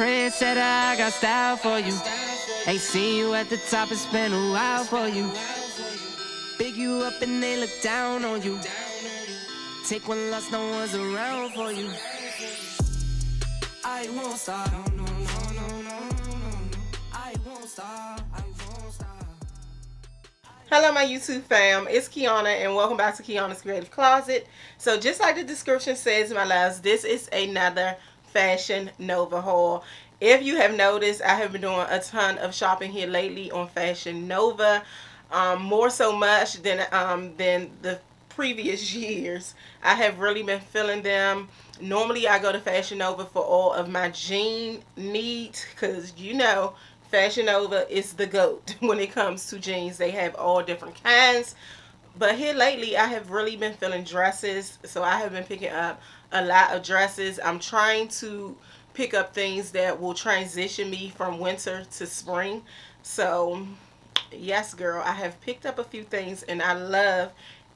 trendsetter, I got style for you. Ain't seen you at the top, it's been a while for you. Big you up and they look down on you. Take one loss, no one's around for you. I won't stop. No, no, no, no, no. I won't stop. I won't stop. Hello my YouTube fam, it's Kiana and welcome back to Kiana's Creative Closet. So just like the description says, my loves, this is another Fashion Nova haul. If you have noticed, I have been doing a ton of shopping here lately on Fashion Nova, more so much than the previous years. I have really been feeling them. Normally I go to Fashion Nova for all of my jean needs because you know Fashion Nova is the GOAT when it comes to jeans. They have all different kinds. But here lately, I have really been feeling dresses. So I have been picking up a lot of dresses. I'm trying to pick up things that will transition me from winter to spring. So, yes, girl, I have picked up a few things and I love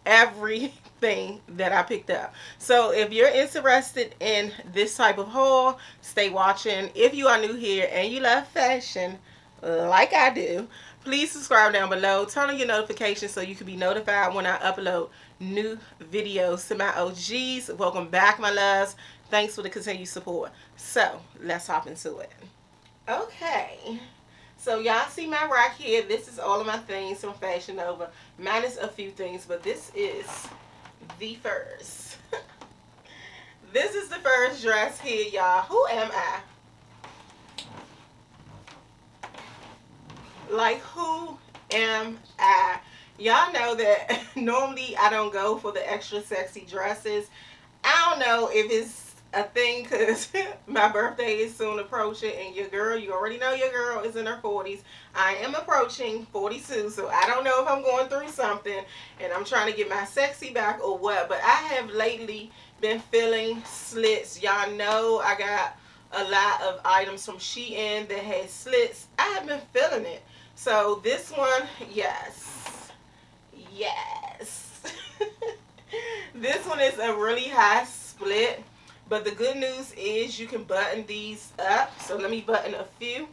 everything that I picked up. So if you're interested in this type of haul, stay watching. If you are new here and you love fashion like I do, please subscribe down below, turn on your notifications so you can be notified when I upload new videos. To my OGs, welcome back my loves, thanks for the continued support. So let's hop into it. Okay, so y'all see my rack here. This is all of my things from Fashion Nova, minus a few things, but this is the first. This is the first dress here, y'all. Who am I? Like, who am I? Y'all know that normally I don't go for the extra sexy dresses. I don't know if it's a thing because my birthday is soon approaching and your girl, you already know your girl is in her 40s. I am approaching 42, so I don't know if I'm going through something and I'm trying to get my sexy back or what, but I have lately been feeling slits. Y'all know I got a lot of items from Shein that has slits. I have been feeling it. So this one, yes, yes. This one is a really high split. But the good news is you can button these up. So let me button a few.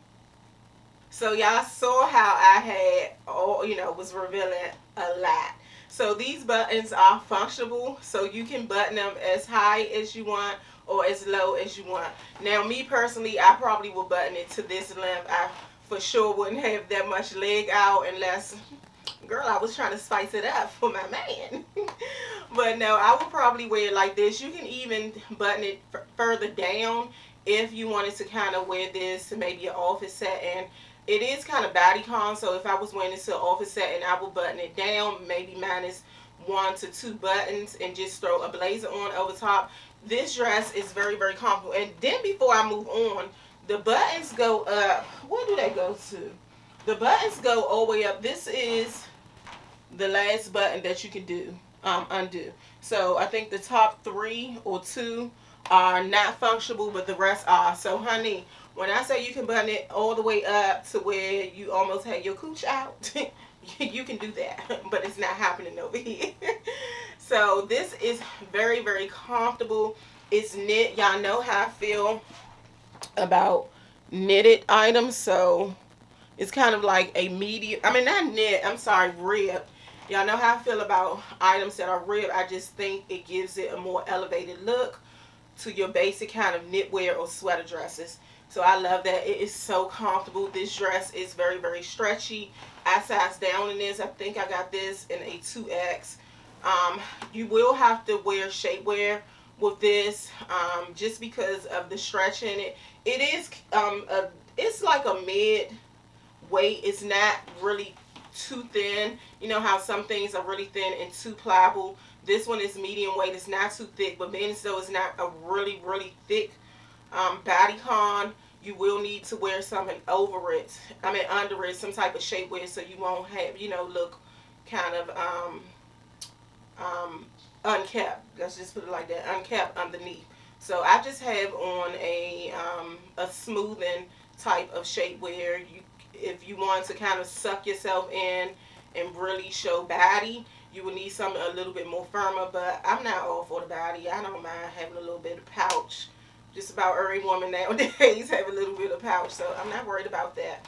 So y'all saw how I had, all, you know, was revealing a lot. So these buttons are functional. So you can button them as high as you want or as low as you want. Now me personally, I probably will button it to this length. I for sure wouldn't have that much leg out unless, girl, I was trying to spice it up for my man. But no, I would probably wear it like this. You can even button it further down if you wanted to kind of wear this to maybe an office setting. It is kind of bodycon, so if I was wearing this to an office setting, I would button it down, maybe minus 1 to 2 buttons, and just throw a blazer on over top. This dress is very, very comfortable. And then before I move on, the buttons go up. Where do they go to? The buttons go all the way up. This is the last button that you can do. Undo. So I think the top 3 or 2 are not functional, but the rest are. So honey, when I say you can button it all the way up to where you almost had your cooch out, you can do that, but it's not happening over here. So this is very, very comfortable. It's knit. Y'all know how I feel about knitted items. So it's kind of like a medium, I mean not knit, I'm sorry, ribbed. Y'all know how I feel about items that are ribbed. I just think it gives it a more elevated look to your basic kind of knitwear or sweater dresses. So I love that. It is so comfortable. This dress is very, very stretchy. I sized down in this. I think I got this in a 2X. You will have to wear shapewear with this just because of the stretch in it. It is, it's like a mid-weight. It's not really too thin. You know how some things are really thin and too pliable. This one is medium weight. It's not too thick, but being so it's not a really, really thick bodycon, you will need to wear something over it, I mean under it, some type of shapewear, so you won't have, you know, look kind of unkept. Let's just put it like that, unkept underneath. So I just have on a smoothing type of shapewear. You if you want to kind of suck yourself in and really show body, you will need something a little bit more firmer, but I'm not all for the body. I don't mind having a little bit of pouch just about every woman nowadays have a little bit of pouch, so I'm not worried about that.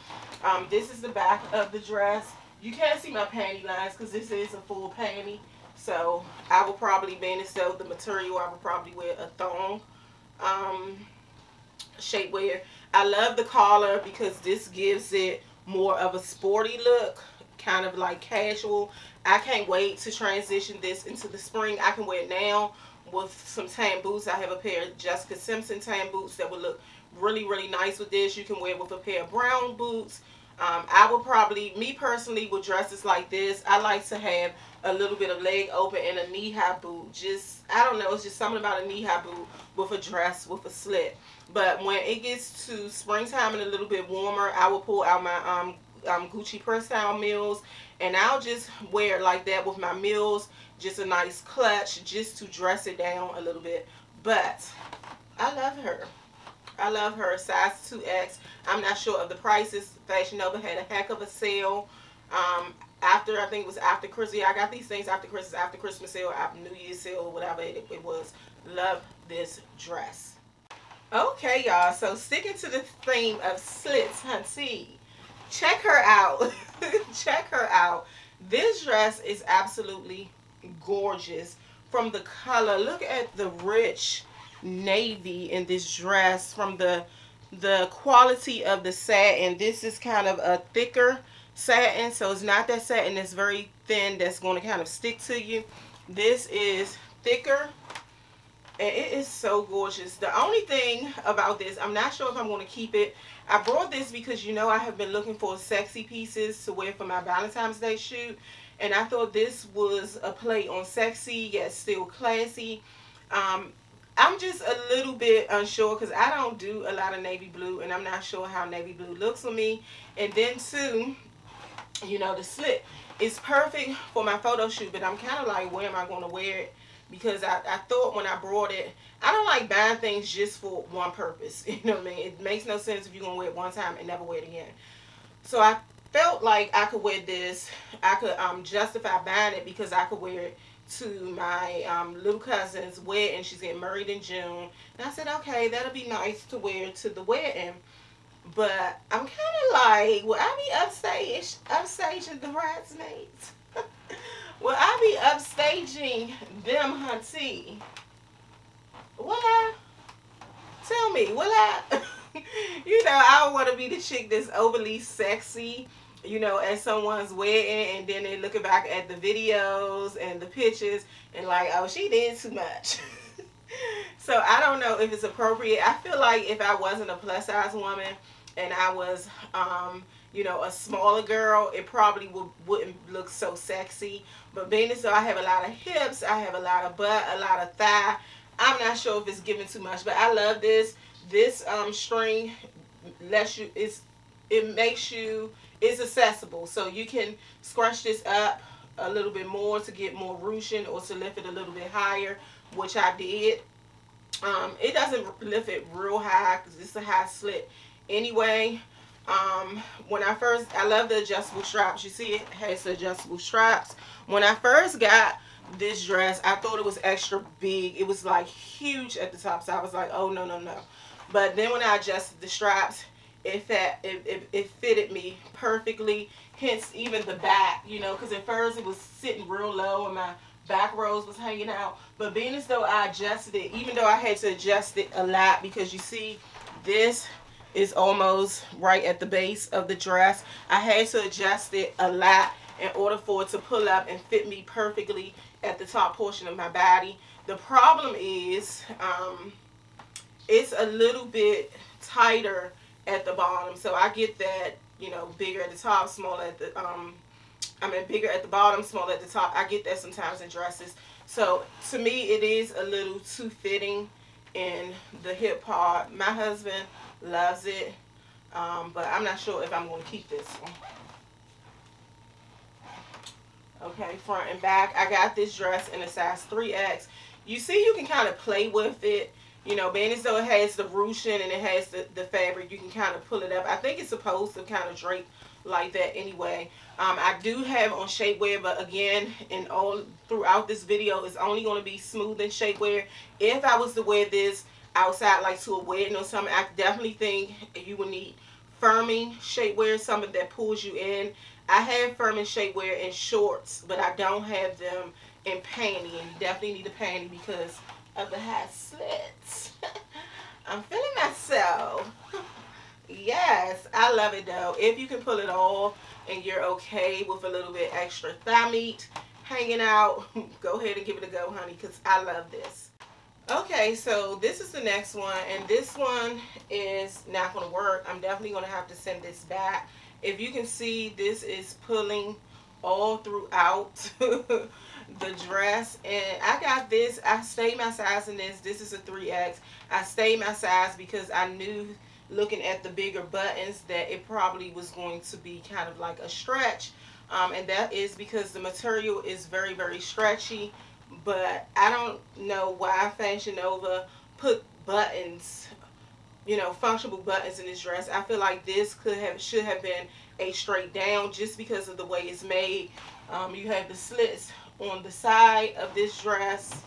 This is the back of the dress. You can't see my panty lines because this is a full panty, so I will probably manage though the material. I will probably wear a thong shapewear. I love the collar because this gives it more of a sporty look, kind of like casual. I can't wait to transition this into the spring. I can wear it now with some tan boots. I have a pair of Jessica Simpson tan boots that would look really, really nice with this. You can wear it with a pair of brown boots. I would probably, me personally, with dresses like this, I like to have a little bit of leg open and a knee-high boot. Just, I don't know, it's just something about a knee-high boot with a dress, with a slit. But when it gets to springtime and a little bit warmer, I will pull out my Gucci Persun mules, and I'll just wear it like that with my mules, just a nice clutch, just to dress it down a little bit. But I love her. I love her. Size 2X. I'm not sure of the prices. Fashion Nova had a heck of a sale. After, I think it was after Christmas. Yeah, I got these things after Christmas, after Christmas sale, after New Year's sale, whatever it was. Love this dress. Okay, y'all. So sticking to the theme of slits, hunty. Check her out. Check her out. This dress is absolutely gorgeous. From the color, look at the rich navy in this dress, from the quality of the satin. This is kind of a thicker satin, so it's not that satin that's very thin that's going to kind of stick to you. This is thicker and it is so gorgeous. The only thing about this, I'm not sure if I'm going to keep it. I brought this because, you know, I have been looking for sexy pieces to wear for my Valentine's Day shoot, and I thought this was a play on sexy yet still classy. I'm just a little bit unsure because I don't do a lot of navy blue, and I'm not sure how navy blue looks on me. And then too, you know, the slit is perfect for my photo shoot, but I'm kind of like, where am I going to wear it? Because I thought when I brought it, I don't like buying things just for one purpose. You know what I mean? It makes no sense if you're going to wear it one time and never wear it again. So I felt like I could wear this. I could justify buying it because I could wear it to my little cousin's wedding. She's getting married in June, and I said, okay, that'll be nice to wear to the wedding. But I'm kind of like, will I be upstaging the bridesmaids? Will I be upstaging them, hunty? Will I? Tell me, will I? You know, I don't want to be the chick that's overly sexy, you know, at someone's wedding, and then they're looking back at the videos and the pictures and like, oh, she did too much. So I don't know if it's appropriate. I feel like if I wasn't a plus size woman and I was, you know, a smaller girl, it probably wouldn't look so sexy. But being as though I have a lot of hips, I have a lot of butt, a lot of thigh, I'm not sure if it's giving too much. But I love this. This string lets you, it makes you, it's accessible, so you can scrunch this up a little bit more to get more ruching or to lift it a little bit higher, which I did. It doesn't lift it real high because it's a high slit anyway. When I first, I love the adjustable straps. You see it has the adjustable straps. When I first got this dress, I thought it was extra big. It was like huge at the top, so I was like, oh no, no, no. But then when I adjusted the straps, it fitted me perfectly. Hence even the back, you know, because at first it was sitting real low and my back rows was hanging out. But being as though I adjusted it, even though I had to adjust it a lot, because you see this is almost right at the base of the dress, I had to adjust it a lot in order for it to pull up and fit me perfectly at the top portion of my body. The problem is it's a little bit tighter at the bottom, so I get that, you know, bigger at the top, smaller at the I mean bigger at the bottom, smaller at the top. I get that sometimes in dresses. So to me it is a little too fitting in the hip part. My husband loves it, but I'm not sure if I'm going to keep this one. Okay, front and back. I got this dress in a size 3X. You see, you can kind of play with it. You know, being as though it has the ruching and it has the fabric, you can kind of pull it up. I think it's supposed to kind of drape like that anyway. I do have on shapewear, but again, and all throughout this video, it's only going to be smooth and shapewear. If I was to wear this, outside, like to a wedding or something, I definitely think you will need firming shapewear, something that pulls you in. I have firming shapewear in shorts, but I don't have them in panty, and you definitely need a panty because of the high slits. I'm feeling myself. Yes, I love it though. If you can pull it all and you're okay with a little bit extra thigh meat hanging out, go ahead and give it a go, honey, because I love this. Okay, so this is the next one, and this one is not going to work. I'm definitely going to have to send this back. If you can see, this is pulling all throughout the dress, and I got this. I stayed my size in this. This is a 3X. I stayed my size because I knew, looking at the bigger buttons, that it probably was going to be kind of like a stretch, and that is because the material is very, very stretchy. But I don't know why Fashion Nova put buttons, you know, functional buttons in this dress. I feel like this should have been a straight down just because of the way it's made. You have the slits on the side of this dress.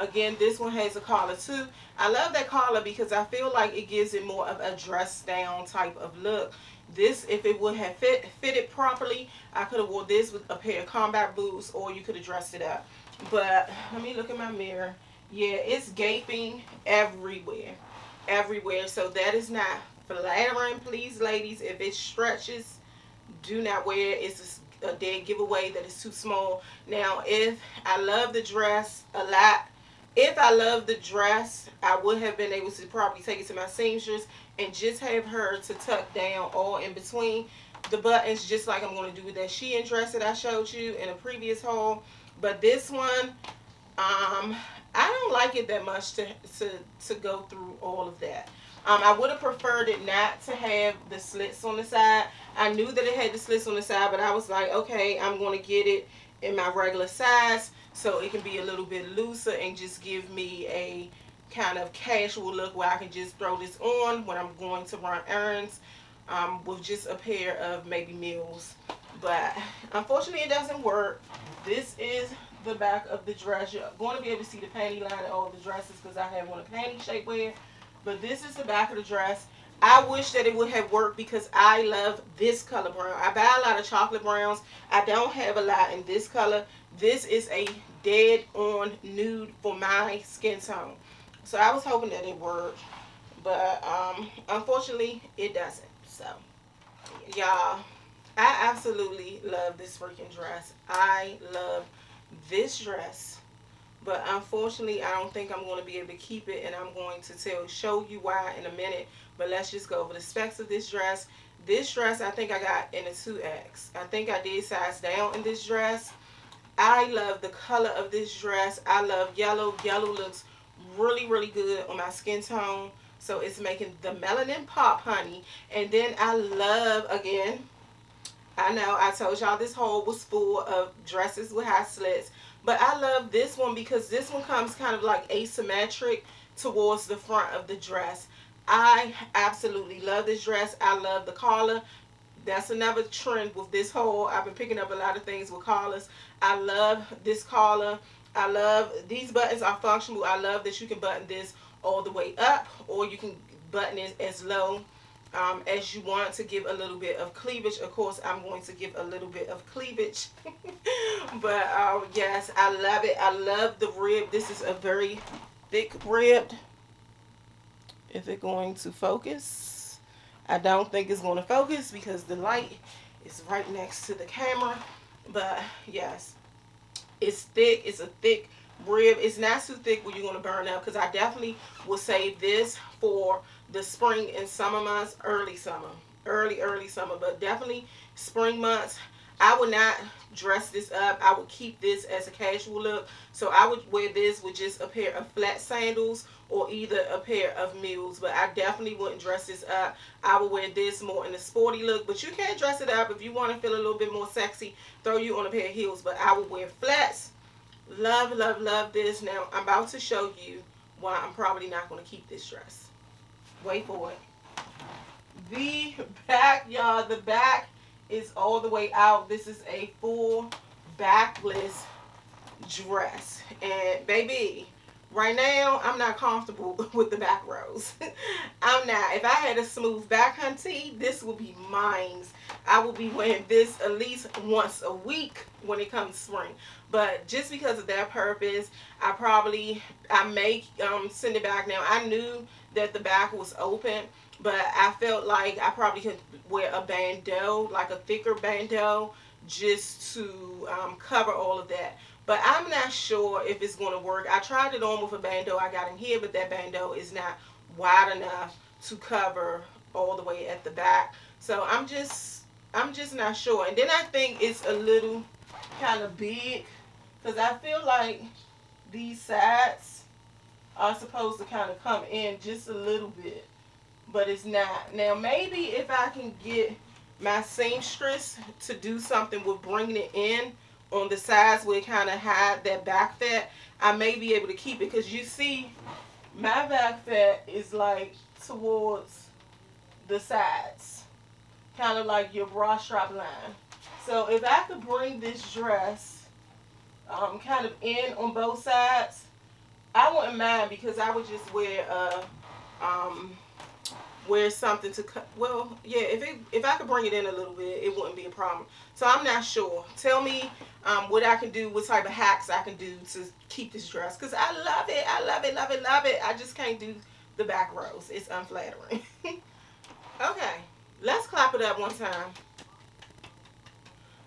Again, this one has a collar too. I love that collar because I feel like it gives it more of a dress down type of look. This, if it would have fitted properly, I could have wore this with a pair of combat boots, or you could have dressed it up. But let me look in my mirror. Yeah, it's gaping everywhere, everywhere. So that is not flattering. Please, ladies, if it stretches, do not wear it. It's a dead giveaway that is too small. Now, if I love the dress a lot, if I love the dress, I would have been able to probably take it to my seamstress and just have her to tuck down all in between the buttons, just like I'm going to do with that Shein dress that I showed you in a previous haul. But this one, I don't like it that much to go through all of that. I would have preferred it not to have the slits on the side. I knew that it had the slits on the side, but I was like, okay, I'm going to get it in my regular size so it can be a little bit looser and just give me a kind of casual look where I can just throw this on when I'm going to run errands with just a pair of maybe mules. But unfortunately, it doesn't work. This is the back of the dress. You're going to be able to see the panty line in all the dresses because I have one of panty shapewear. But this is the back of the dress. I wish that it would have worked because I love this color brown. I buy a lot of chocolate browns. I don't have a lot in this color. This is a dead on nude for my skin tone. So I was hoping that it worked. But unfortunately, it doesn't. So, y'all, I absolutely love this freaking dress. I love this dress. But unfortunately, I don't think I'm going to be able to keep it, and I'm going to show you why in a minute. But let's just go over the specs of this dress. This dress, I think I got in a 2X. I think I did size down in this dress. I love the color of this dress. I love yellow. Yellow looks really, really good on my skin tone. So it's making the melanin pop, honey. And then I love, again, I know I told y'all this haul was full of dresses with high slits. But I love this one because this one comes kind of like asymmetric towards the front of the dress. I absolutely love this dress. I love the collar. That's another trend with this haul. I've been picking up a lot of things with collars. I love this collar. I love these buttons are functional. I love that you can button this all the way up, or you can button it as low as you want to give a little bit of cleavage. Of course, I'm going to give a little bit of cleavage. But yes, I love it. I love the rib. This is a very thick rib. Is it going to focus? I don't think it's going to focus because the light is right next to the camera. But yes, it's thick. It's a thick rib. It's not too thick where you're going to burn up, because I definitely will save this for the spring and summer months, early summer, early summer, but definitely spring months. I would not dress this up. I would keep this as a casual look. So I would wear this with just a pair of flat sandals or either a pair of mules, but I definitely wouldn't dress this up. I would wear this more in a sporty look, but you can dress it up if you want to feel a little bit more sexy, throw you on a pair of heels, but I would wear flats. Love, love, love this. Now, I'm about to show you why I'm probably not going to keep this dress. Wait for it. The back, y'all. The back is all the way out. This is a full backless dress. And, baby, Right now, I'm not comfortable with the back rows. I'm not. If I had a smooth back, hunty, this would be mine. I will be wearing this at least once a week when it comes spring. But just because of that purpose, I may send it back. Now, I knew that the back was open, but I felt like I probably could wear a bandeau, like a thicker bandeau, just to cover all of that. But I'm not sure if it's going to work. I tried it on with a bandeau I got in here, but that bandeau is not wide enough to cover all the way at the back. So I'm just not sure. And then I think it's a little kind of big, because I feel like these sides are supposed to kind of come in just a little bit, but it's not. Now, maybe if I can get my seamstress to do something with bringing it in on the sides where it kind of hide that back fat, I may be able to keep it, because you see my back fat is like towards the sides, kind of like your bra strap line. So if I could bring this dress kind of in on both sides, I wouldn't mind, because I would just wear a wear something to cut. Well, yeah, if I could bring it in a little bit, it wouldn't be a problem. So I'm not sure. Tell me what I can do, what type of hacks I can do to keep this dress, because I love it. I love it, love it, love it. I just can't do the back rows. It's unflattering. Okay, let's clap it up one time.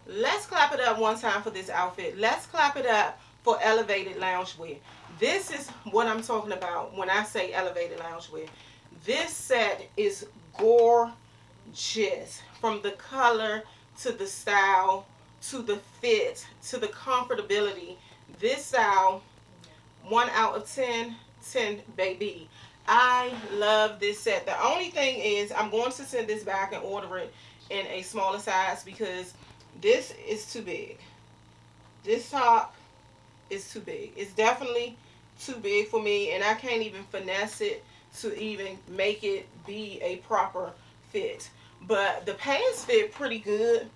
Let's clap it up one time for this outfit. Let's clap it up for elevated loungewear. This is what I'm talking about when I say elevated loungewear. This set is gorgeous, from the color to the style to the fit to the comfortability. This style, 1 out of 10, 10 baby. I love this set. The only thing is I'm going to send this back and order it in a smaller size, because this is too big. This top is too big. It's definitely too big for me, and I can't even finesse it to even make it be a proper fit. But the pants fit pretty good.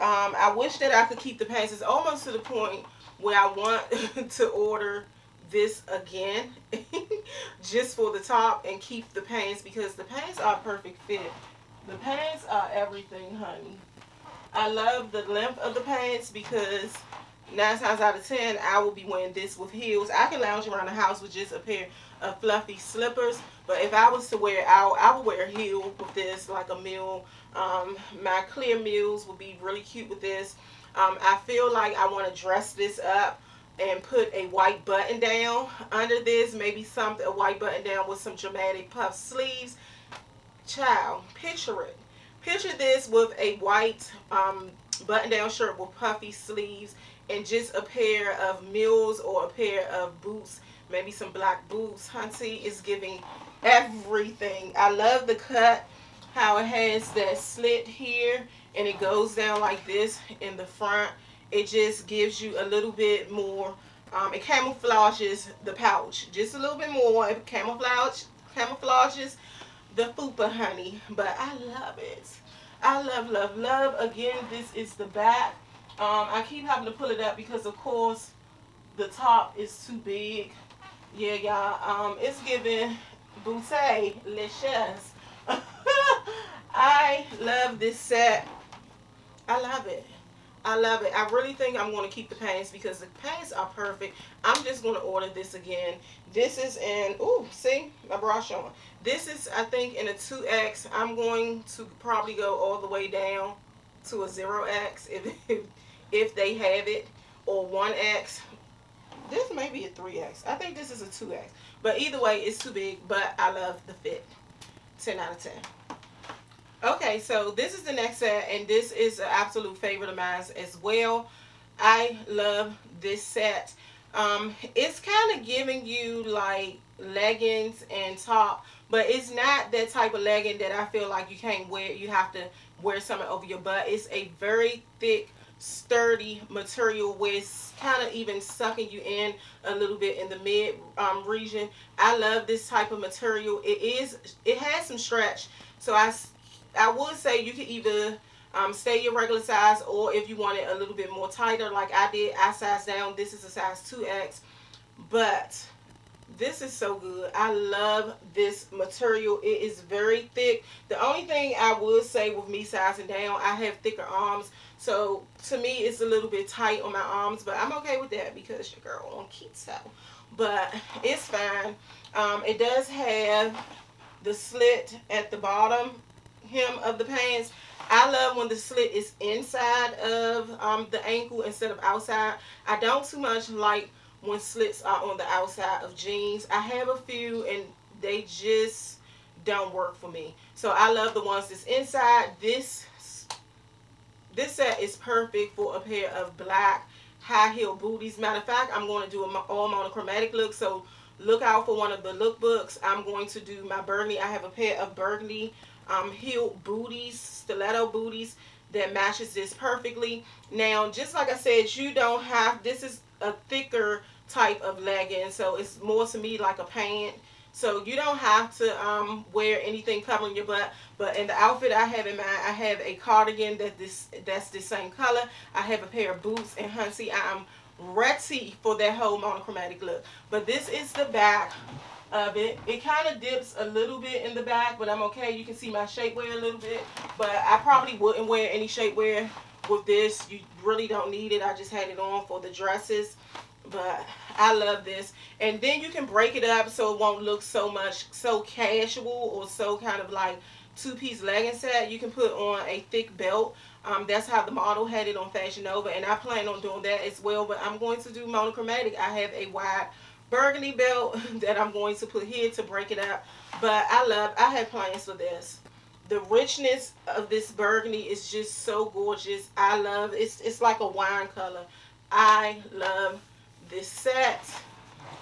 I wish that I could keep the pants. It's almost to the point where I want to order this again just for the top and keep the pants, because the pants are a perfect fit. The pants are everything, honey. I love the length of the pants, because 9 times out of 10 I will be wearing this with heels. I can lounge around the house with just a pair of fluffy slippers, but if I was to wear it out, I would wear a heel with this, like a mule. My clear mules would be really cute with this. I feel like I want to dress this up and put a white button down under this, maybe something, a white button down with some dramatic puff sleeves. Child, picture it. Picture this with a white button-down shirt with puffy sleeves, and just a pair of mules or a pair of boots, maybe some black boots. Hunty, is giving everything. I love the cut, how it has that slit here and it goes down like this in the front. It just gives you a little bit more. It camouflages the pouch just a little bit more. It camouflages the fupa, honey. But I love it. I love, love, love. Again, this is the back. I keep having to pull it up because, of course, the top is too big. Yeah, y'all. It's giving bouteille licious. I love this set. I love it. I love it. I really think I'm going to keep the pants, because the pants are perfect. I'm just going to order this again. This is in, ooh, see, my bra showing. This is, I think, in a 2X. I'm going to probably go all the way down to a 0X if they have it, or 1X. This may be a 3X. I think this is a 2X. But either way, it's too big, but I love the fit. 10 out of 10. Okay, so this is the next set, and this is an absolute favorite of mine as well. I love this set. It's kind of giving you like leggings and top, but it's not that type of legging that I feel like you can't wear. You have to wear something over your butt. It's a very thick, sturdy material where it's kind of even sucking you in a little bit in the mid region. I love this type of material. It has some stretch, so I would say you could either stay your regular size, or if you want it a little bit more tighter like I did, I sized down. This is a size 2X, but This is so good. I love this material. It is very thick. The only thing I would say with me sizing down, I have thicker arms. So to me, it's a little bit tight on my arms, but I'm okay with that because your girl on keto. But it's fine. It does have the slit at the bottom hem of the pants. I love when the slit is inside of the ankle instead of outside. I don't too much like when slits are on the outside of jeans. I have a few and they just don't work for me. So I love the ones that's inside. This set is perfect for a pair of black high heel booties. Matter of fact, I'm going to do an all monochromatic look, so look out for one of the lookbooks. I'm going to do my burgundy. I have a pair of burgundy heel booties, stiletto booties, that matches this perfectly. Now, just like I said, you don't have, this is a thicker type of legging, so it's more to me like a pant. So you don't have to wear anything covering your butt. But in the outfit I have in mind, I have a cardigan that's the same color. I have a pair of boots, and hunty, I'm ready for that whole monochromatic look. But this is the back of it. It kind of dips a little bit in the back, but I'm okay. You can see my shapewear a little bit, but I probably wouldn't wear any shapewear with this. You really don't need it. I just had it on for the dresses. But I love this, and then you can break it up so it won't look so casual or so kind of like two-piece legging set. You can put on a thick belt. That's how the model had it on Fashion Nova, and I plan on doing that as well, but I'm going to do monochromatic. I have a wide burgundy belt that I'm going to put here to break it up, but I had plans for this. The richness of this burgundy is just so gorgeous. I love it. It's like a wine color. I love this set.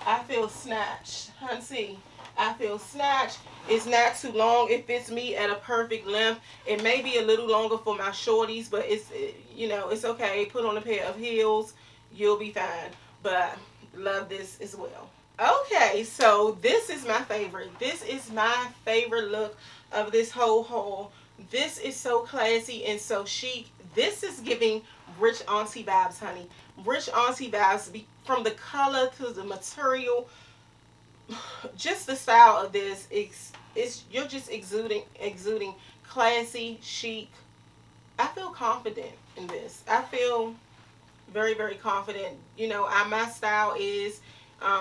I feel snatched, hunty. I feel snatched. It's not too long. It fits me at a perfect length. It may be a little longer for my shorties, but it's okay. Put on a pair of heels, you'll be fine. But love this as well. Okay, so this is my favorite. This is my favorite look of this whole haul. This is so classy and so chic. This is giving rich auntie vibes, honey. Rich auntie vibes, from the color to the material, just the style of this. You're just exuding classy, chic. I feel confident in this. I feel very, very confident. You know, my style is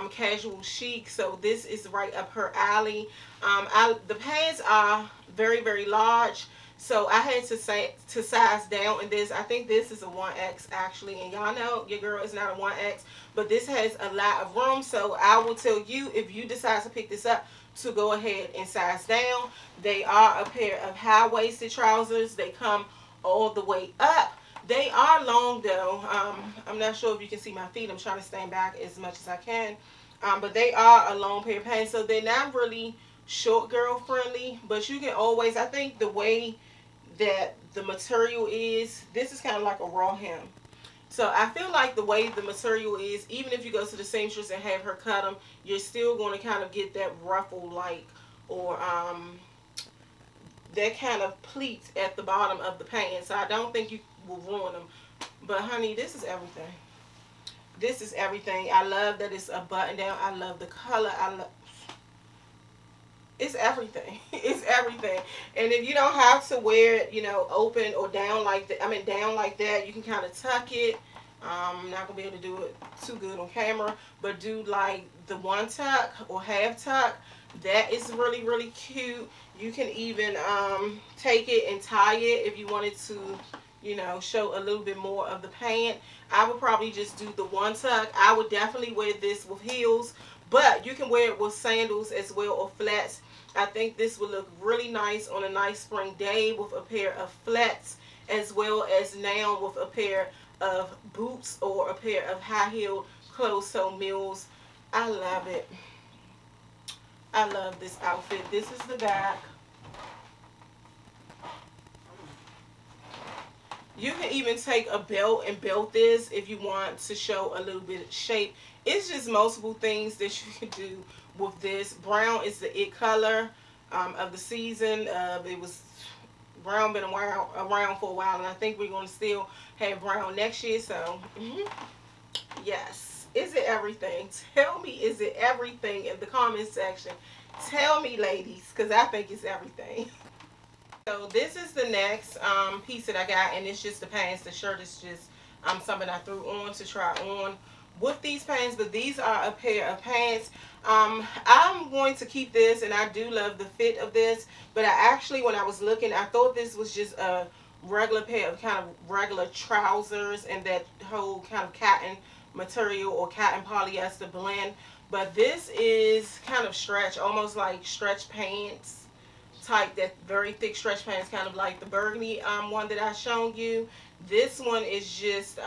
casual chic, so this is right up her alley. The pants are very, very large, so I had to size down in this. I think this is a 1X actually, and y'all know your girl is not a 1X, but this has a lot of room. So I will tell you, if you decide to pick this up, to go ahead and size down. They are a pair of high-waisted trousers. They come all the way up. They are long though. I'm not sure if you can see my feet. I'm trying to stand back as much as I can. But they are a long pair of pants, so they're not really short girl friendly, but you can always, I think the way that the material is, this is kind of like a raw hem. So I feel like the way the material is, even if you go to the seamstress and have her cut them, you're still going to kind of get that ruffle like, or that kind of pleat at the bottom of the pants. So I don't think you will ruin them. But honey, this is everything. This is everything. I love that it's a button down. I love the color. It's everything. It's everything. And if you don't have to wear it, you know, open or down like that, down like that, you can kind of tuck it. I'm not going to be able to do it too good on camera, but do like the one tuck or half tuck. That is really, really cute. You can even take it and tie it if you wanted to, you know, show a little bit more of the pant. I would probably just do the one tuck. I would definitely wear this with heels, but you can wear it with sandals as well, or flats. I think this would look really nice on a nice spring day with a pair of flats, as well as now with a pair of boots or a pair of high-heeled closed-toe mules. I love it. I love this outfit. This is the back. You can even take a belt and belt this if you want to show a little bit of shape. It's just multiple things that you can do with this. Brown is the it color of the season. It was brown, been around for a while, and I think we're going to still have brown next year. So yes, Is it everything? Tell me, is it everything in the comment section? Tell me, ladies, because I think it's everything. So this is the next piece that I got, and it's just the pants. The shirt is just something I threw on to try on with these pants, but these are a pair of pants. I'm going to keep this, and I do love the fit of this, but I actually, when I was looking, I thought this was just a regular pair of kind of regular trousers and that whole kind of cotton material or cotton polyester blend, but this is kind of stretch, almost like stretch pants type, that very thick stretch pants, kind of like the burgundy one that I shown you. This one is just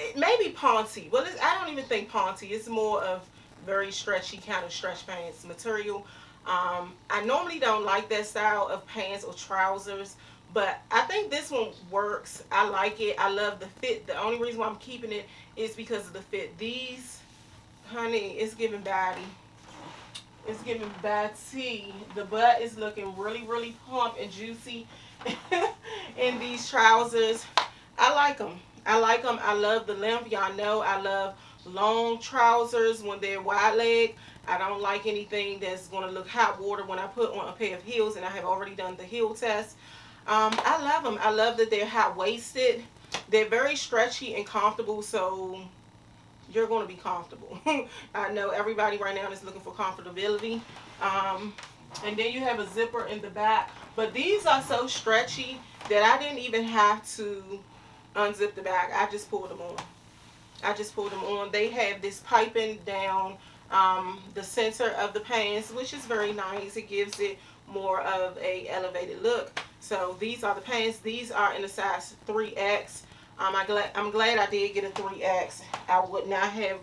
it may be Ponte. Well, I don't even think Ponte. It's more of very stretchy kind of stretch pants material. I normally don't like that style of pants or trousers, but I think this one works. I like it. I love the fit. The only reason why I'm keeping it is because of the fit. These, honey, it's giving body. It's giving batty. The butt is looking really, really plump and juicy in these trousers. I like them. I like them. I love the length. Y'all know I love long trousers when they're wide leg. I don't like anything that's going to look hot water when I put on a pair of heels, and I have already done the heel test. I love them. I love that they're high-waisted. They're very stretchy and comfortable, so you're going to be comfortable. I know everybody right now is looking for comfortability. And then you have a zipper in the back. But these are so stretchy that I didn't even have to unzip the bag. I just pulled them on. I just pulled them on. They have this piping down the center of the pants, which is very nice. It gives it more of a elevated look. So these are the pants. These are in a size 3X. I'm glad I did get a 3X. I would not have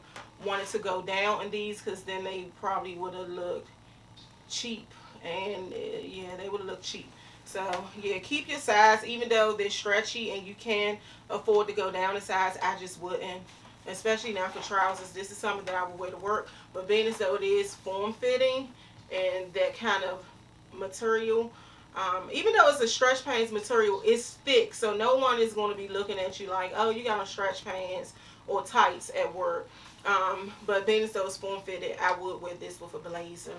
wanted to go down in these, because then they probably would have looked cheap, and yeah, they would have looked cheap. So yeah, keep your size. Even though they're stretchy and you can afford to go down in size, I just wouldn't, especially now for trousers. This is something that I would wear to work, but being as though it is form-fitting and that kind of material, even though it's a stretch pants material, it's thick, so no one is going to be looking at you like, oh, you got on stretch pants or tights at work. But being as though it's form-fitted, I would wear this with a blazer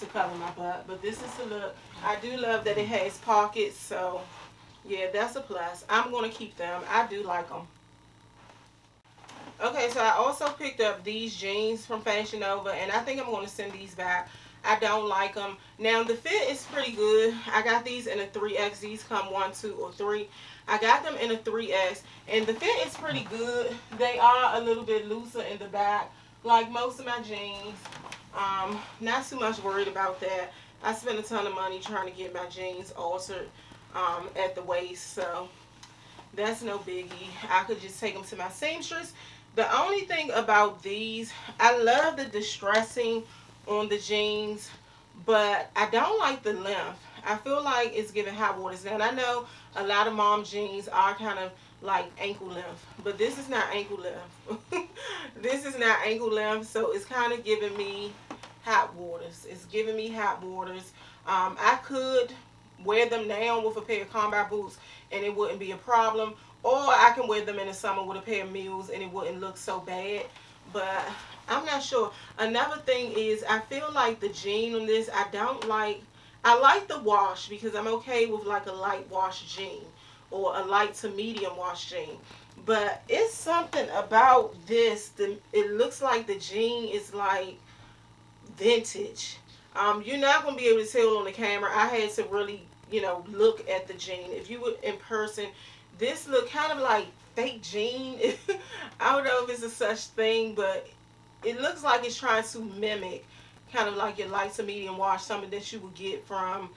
to cover my butt. But this is the look. I do love that it has pockets, so yeah, that's a plus. I'm gonna keep them. I do like them. Okay, so I also picked up these jeans from Fashion Nova, and I think I'm gonna send these back. I don't like them. Now the fit is pretty good. I got these in a 3X. These come 1, 2, or 3. I got them in a 3X, and the fit is pretty good. They are a little bit looser in the back, like most of my jeans. Not too much worried about that. I spent a ton of money trying to get my jeans altered at the waist, so that's no biggie. I could just take them to my seamstress. The only thing about these, I love the distressing on the jeans, but I don't like the length. I feel like it's giving hot waters. Now, I know a lot of mom jeans are kind of like ankle length, but this is not ankle length. This is not ankle length, so it's kind of giving me hot waters. It's giving me hot waters. I could wear them now with a pair of combat boots and it wouldn't be a problem, or I can wear them in the summer with a pair of mules and it wouldn't look so bad, but I'm not sure. Another thing is, I feel like the jean on this, I don't like. I like the wash, because I'm okay with like a light wash jean or a light to medium wash jean, but it's something about this. It looks like the jean is like vintage. You're not gonna be able to tell on the camera. I had to really, you know, look at the jean. If you were in person, this look kind of like fake jean. I don't know if it's a such thing, but it looks like it's trying to mimic kind of like your light to medium wash, something that you would get from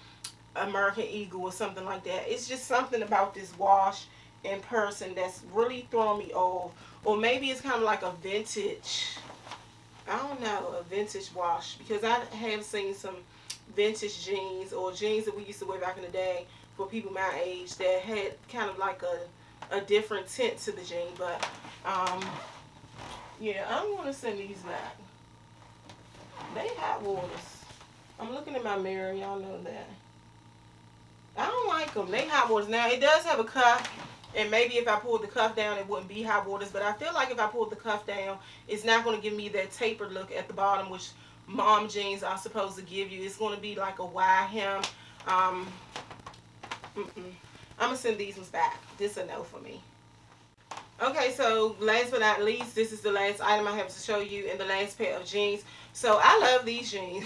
American Eagle or something like that. It's just something about this wash in person that's really throwing me off. Or maybe it's kind of like a vintage, I don't know, a vintage wash, because I have seen some vintage jeans or jeans that we used to wear back in the day for people my age that had kind of like a different tint to the jean. But yeah, I'm gonna send these back. They hot waters. I'm looking in my mirror, y'all know that. I don't like them. They hot waters. Now it does have a cuff, And maybe if I pulled the cuff down, it wouldn't be high waters. But I feel like if I pulled the cuff down, it's not going to give me that tapered look at the bottom, which mom jeans are supposed to give you. It's going to be like a wide hem. I'm going to send these ones back. This is a no for me. Okay, so last but not least, this is the last item I have to show you and the last pair of jeans. So I love these jeans.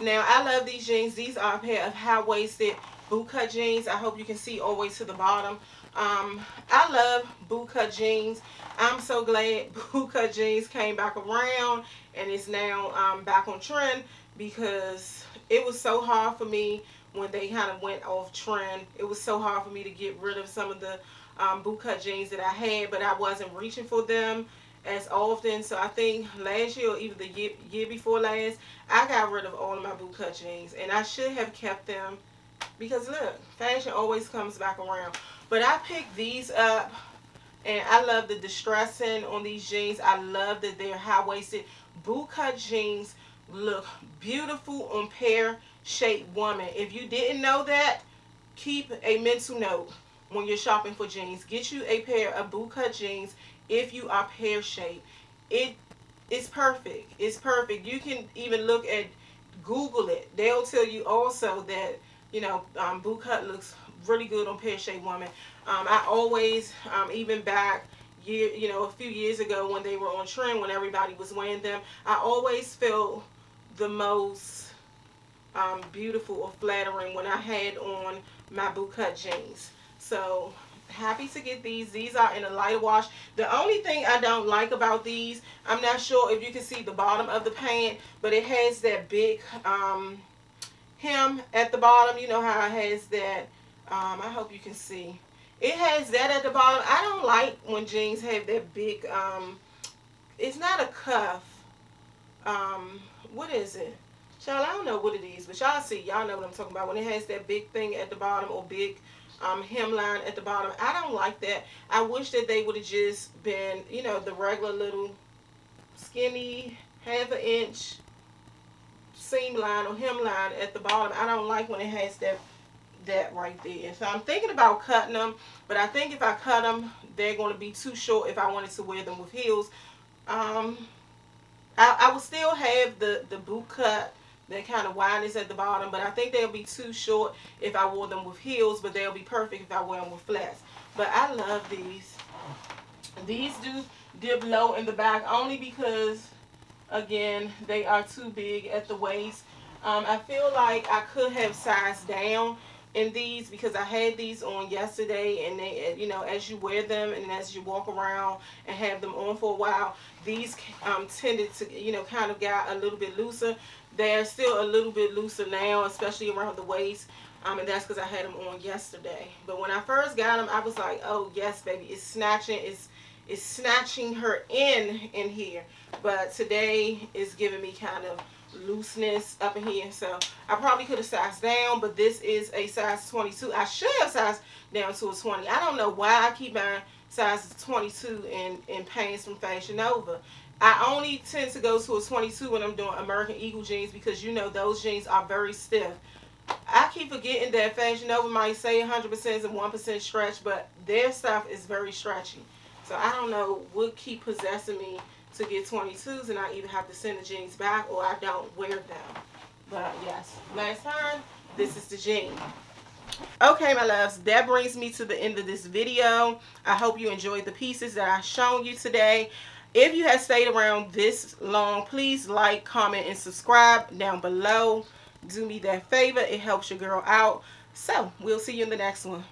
Now, I love these jeans. These are a pair of high-waisted bootcut jeans. I hope you can see all the way to the bottom. I love bootcut jeans. I'm so glad bootcut jeans came back around and it's now back on trend, because it was so hard for me when they kind of went off trend. It was so hard for me to get rid of some of the bootcut jeans that I had, but I wasn't reaching for them as often. So I think last year or even the year before last, I got rid of all of my bootcut jeans, and I should have kept them, because look, fashion always comes back around. But I picked these up, and I love the distressing on these jeans. I love that they're high-waisted. Bootcut jeans look beautiful on pear-shaped women. If you didn't know that, keep a mental note when you're shopping for jeans. Get you a pair of bootcut jeans if you are pear-shaped. It is perfect. It's perfect. You can even look at, Google it. They'll tell you also that, you know, bootcut looks really good on pear-shaped women. I always, even back, you know, a few years ago when they were on trend, when everybody was wearing them, I always felt the most beautiful or flattering when I had on my bootcut jeans. So happy to get these. These are in a lighter wash. The only thing I don't like about these, I'm not sure if you can see the bottom of the pant, but it has that big hem at the bottom. You know how it has that. I hope you can see. It has that at the bottom. I don't like when jeans have that big, it's not a cuff. What is it? Y'all, I don't know what it is, but y'all see. Y'all know what I'm talking about. When it has that big thing at the bottom, or big hemline at the bottom. I don't like that. I wish that they would have just been, you know, the regular little skinny ½ inch seam line or hemline at the bottom. I don't like when it has that right there. So I'm thinking about cutting them, but I think if I cut them, they're going to be too short if I wanted to wear them with heels. I will still have the boot cut, that kind of wideness at the bottom, but I think they'll be too short if I wore them with heels, but they'll be perfect if I wear them with flats. But I love these. These do dip low in the back only because, again, they are too big at the waist. I feel like I could have sized down in these, because I had these on yesterday, and they, you know, as you wear them and as you walk around and have them on for a while, these tended to, you know, kind of got a little bit looser. They're still a little bit looser now, especially around the waist, and that's because I had them on yesterday. But when I first got them, I was like, oh yes baby, it's snatching her in here. But today is giving me kind of looseness up in here, so I probably could have sized down, but this is a size 22. I should have sized down to a 20. I don't know why I keep buying sizes 22 in pants from Fashion Nova. I only tend to go to a 22 when I'm doing American Eagle jeans, because you know those jeans are very stiff. I keep forgetting that Fashion Nova might say 100% and 1% stretch, but their stuff is very stretchy. So I don't know what keep possessing me to get 22s, and I either have to send the jeans back or I don't wear them. But yes, last time, this is the jean. Okay my loves, that brings me to the end of this video. I hope you enjoyed the pieces that I've shown you today. If you have stayed around this long, please like, comment, and subscribe down below. Do me that favor, it helps your girl out. So we'll see you in the next one.